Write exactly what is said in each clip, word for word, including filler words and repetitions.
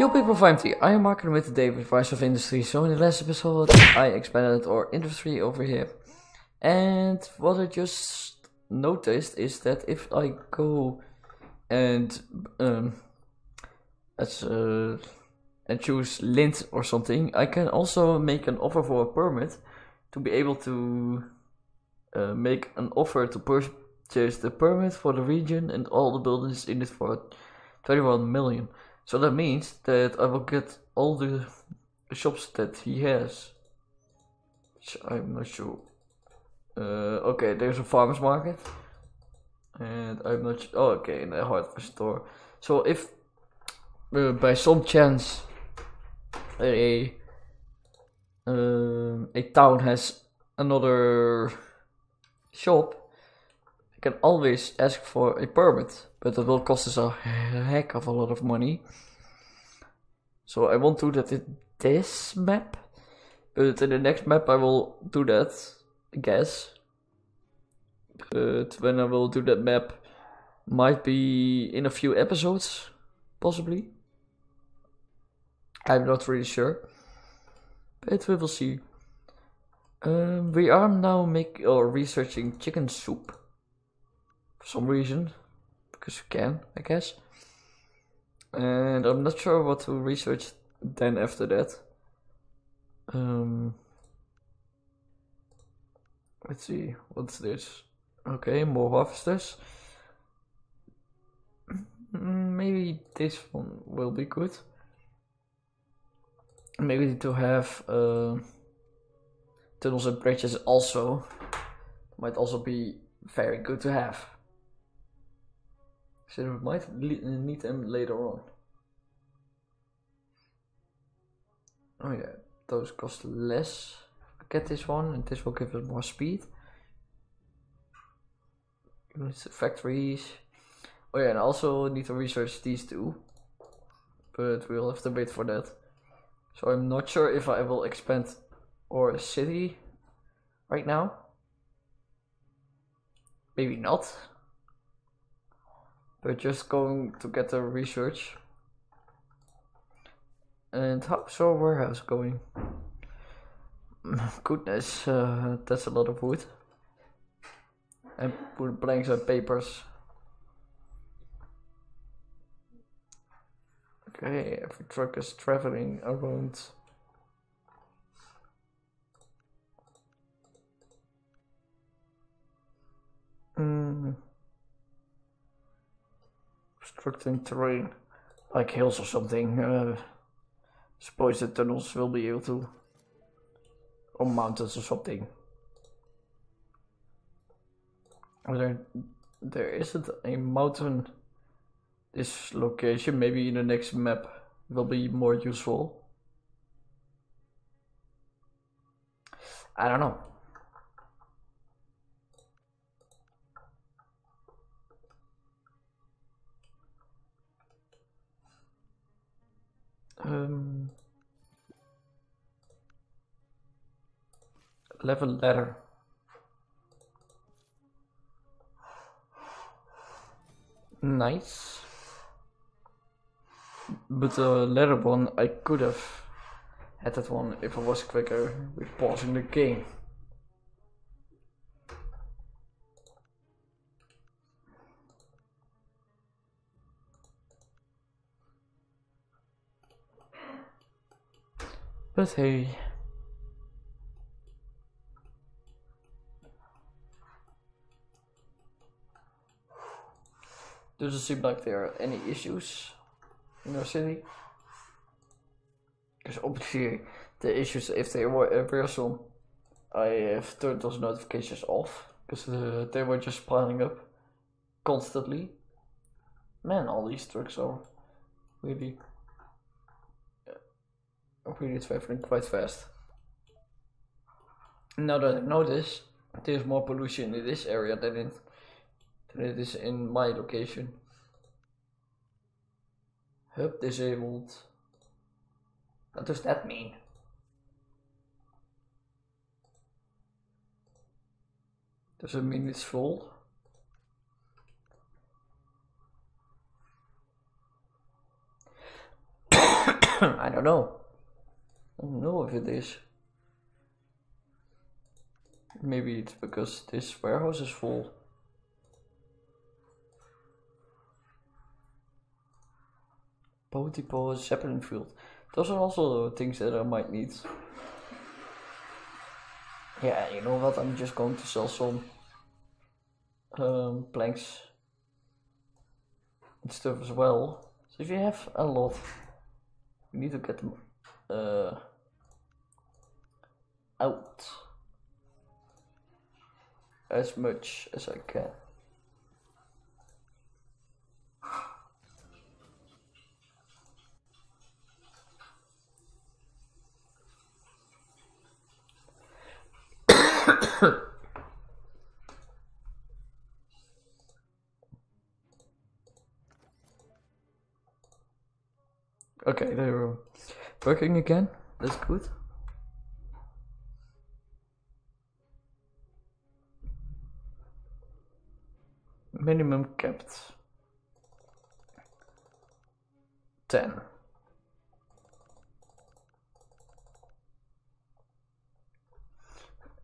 Yo people, five T, I am Marker with today with Rise of Industry. So in the last episode I expanded our industry over here. And what I just noticed is that if I go and um, as, uh, and choose lint or something, I can also make an offer for a permit to be able to uh, make an offer to purchase the permit for the region and all the buildings in it for twenty-one million. So that means that I will get all the shops that he has. So I'm not sure. Uh, okay, there's a farmer's market. And I'm not sure. Oh, okay, in the hardware store. So if uh, by some chance a um, a town has another shop, I can always ask for a permit, but that will cost us a heck of a lot of money. So I won't do that in this map, but in the next map I will do that, I guess. But when I will do that map, might be in a few episodes, possibly. I'm not really sure, but we will see. Um, we are now making or researching chicken soup. For some reason, because we can, I guess. And I'm not sure what to research then after that. Um, let's see, what's this? Okay, more harvesters. Maybe this one will be good. Maybe to have uh, tunnels and bridges also might also be very good to have. So we might need them later on. Oh yeah, those cost less. Get this one, and this will give us more speed. Factories. Oh yeah, and I also need to research these two, but we'll have to wait for that. So I'm not sure if I will expand our city right now. Maybe not. We're just going to get the research. And how's our warehouse going? Goodness, uh, that's a lot of wood. And wood planks and papers. Okay, every truck is traveling around. Hmm. Constructing terrain, like hills or something. Uh, suppose the tunnels will be able to, or mountains or something. There, there isn't a mountain. This location, maybe in the next map, will be more useful. I don't know. Um, eleven ladder. Nice. But the ladder one, I could have had that one if I was quicker with pausing the game. But hey, doesn't seem like there are any issues in our city. Because obviously the issues, if there were ever some, I have turned those notifications off because uh, they were just piling up constantly. Man, all these trucks are really. I'm really traveling quite fast. Now that I notice, there's more pollution in this area than it, than it is in my location. Hub disabled. What does that mean? Does it mean it's full? I don't know. I don't know if it is. Maybe it's because this warehouse is full. Bounty post, Zeppelin field. Those are also things that I might need. Yeah, you know what? I'm just going to sell some um, planks and stuff as well. So if you have a lot, you need to get them uh, out as much as I can. Okay, they were working again. That's good. Minimum kept ten.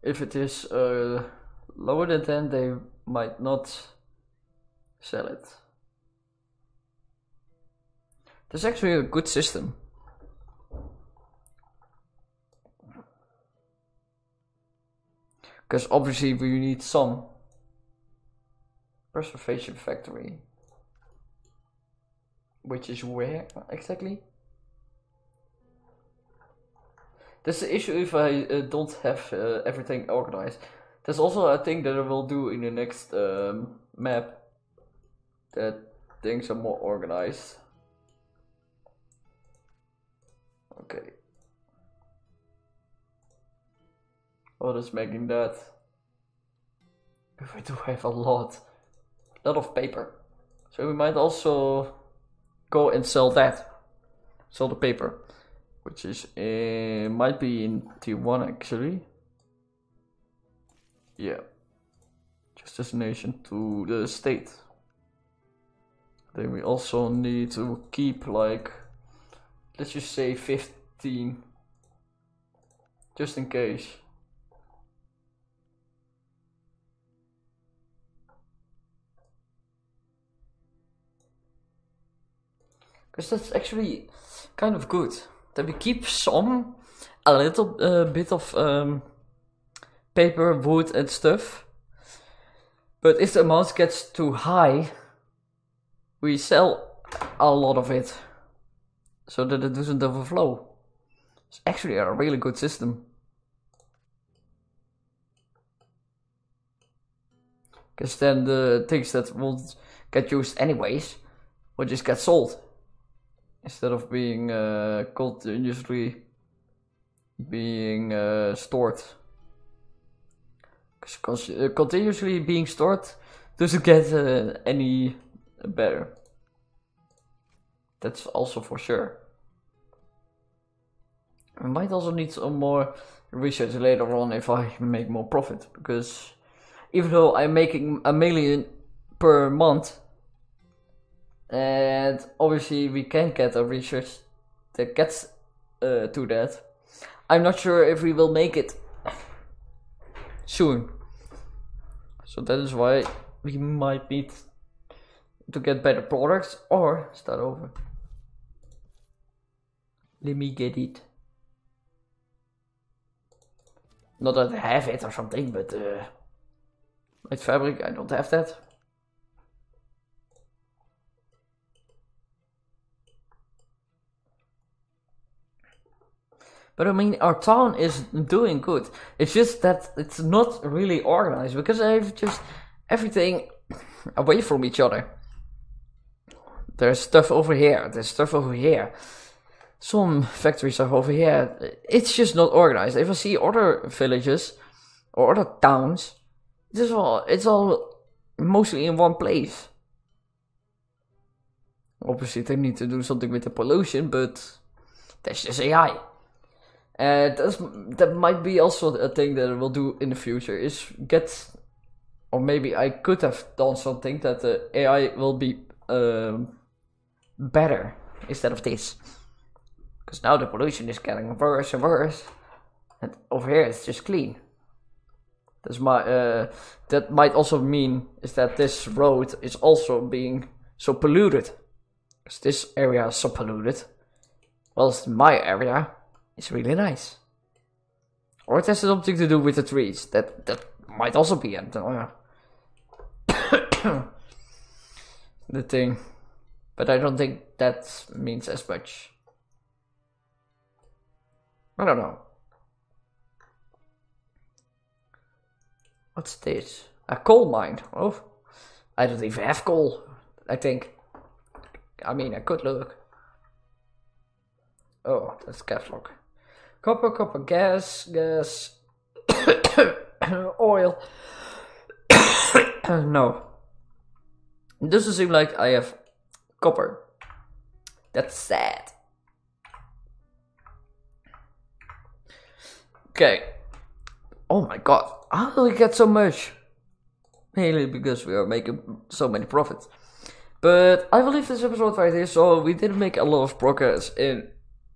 If it is uh, lower than ten, they might not sell it. That's actually a good system. Because obviously we need some preservation factory. Which is where exactly? That's the issue if I uh, don't have uh, everything organized. There's also a thing that I will do in the next um, map. That things are more organized. Okay. What is making that? We do have a lot. A lot of paper. So we might also go and sell that. Sell the paper. Which is, uh, might be in T one actually. Yeah. Just destination to the state. Then we also need to keep like, let's just say fifteen. Just in case. Because that's actually kind of good. That we keep some, a little uh, bit of um, paper, wood and stuff. But if the amount gets too high, we sell a lot of it. So that it doesn't overflow. It's actually a really good system. Because then the things that won't get used anyways, will just get sold. Instead of being uh, continuously being uh, stored. Because uh, continuously being stored doesn't get uh, any better. That's also for sure. I might also need some more research later on if I make more profit. Because even though I'm making a million per month. And obviously we can get a research that gets uh, to that. I'm not sure if we will make it soon. So that is why we might need to get better products or start over. Let me get it. Not that I have it or something, but uh, my fabric, I don't have that. But I mean, our town is doing good. It's just that it's not really organized because I have just everything away from each other. There's stuff over here, there's stuff over here. Some factories are over here. It's just not organized. If I see other villages or other towns, it's all, it's all mostly in one place. Obviously, they need to do something with the pollution, but that's just A I. And uh, that might be also a thing that I will do in the future is get, or maybe I could have done something that the A I will be um, better instead of this. Because now the pollution is getting worse and worse. And over here it's just clean. That's my, uh, that might also mean is that this road is also being so polluted. Because this area is so polluted. Whilst my area is really nice. Or it has something to do with the trees. That that might also be it. The thing. But I don't think that means as much. I don't know. What's this? A coal mine. Oh, I don't even have coal, I think. I mean, I could look. Oh, that's caps lock. Copper, copper, gas, gas, oil. No. It doesn't seem like I have copper. That's sad. Okay. Oh my god. How do we get so much? Mainly because we are making so many profits. But I will leave this episode right here. So we didn't make a lot of progress in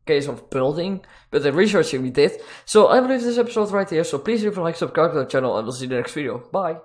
case of building, but in researching we did. So I will leave this episode right here. So please leave a like, subscribe to the channel, and we'll see you in the next video. Bye.